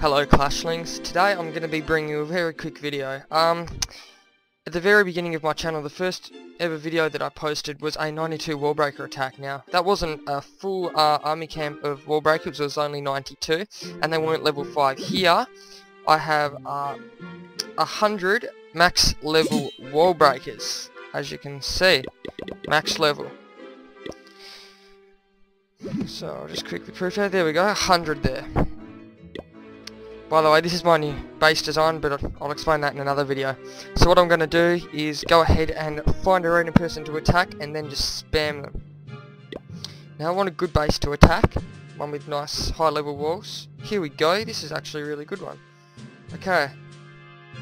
Hello Clashlings, today I'm going to be bringing you a very quick video. At the very beginning of my channel, the first ever video that I posted was a 92 Wallbreaker attack. Now, that wasn't a full army camp of Wallbreakers, it was only 92, and they weren't level 5. Here, I have 100 max level Wallbreakers, as you can see, max level. So, I'll just quickly proof out, there we go, 100 there. By the way, this is my new base design, but I'll explain that in another video. So what I'm going to do is go ahead and find a random person to attack and then just spam them. Now I want a good base to attack, one with nice high level walls. Here we go, this is actually a really good one. Okay,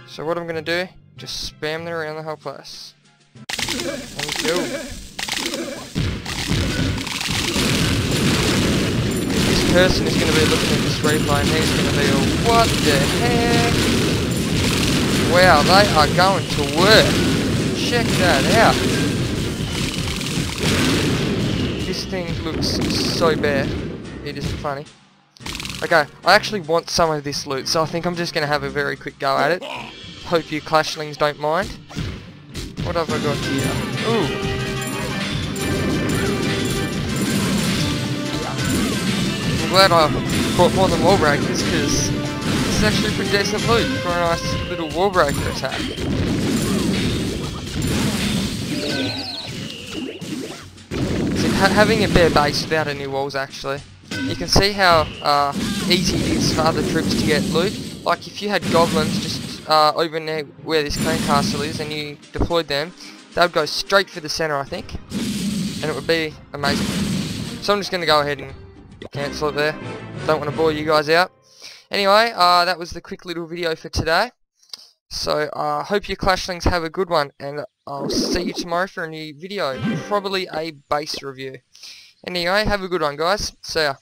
so what I'm going to do, just spam them around the whole place. And go. This person is going to be looking at this replay and he's going to be all, what the heck? Wow, they are going to work. Check that out. This thing looks so bad. It isn't funny. Okay, I actually want some of this loot, so I think I'm just going to have a very quick go at it. Hope you Clashlings don't mind. What have I got here? Ooh. I'm glad I bought more than Wallbreakers, because it's actually pretty decent loot for a nice little Wallbreaker attack. So having a bare base without any walls, actually, you can see how easy it is for other troops to get loot. Like if you had goblins just over near where this clan castle is and you deployed them, they would go straight for the centre, I think, and it would be amazing. So I'm just going to go ahead and cancel it there. Don't want to bore you guys out. Anyway, that was the quick little video for today. So, I hope you Clashlings have a good one, and I'll see you tomorrow for a new video. Probably a base review. Anyway, have a good one, guys. See ya.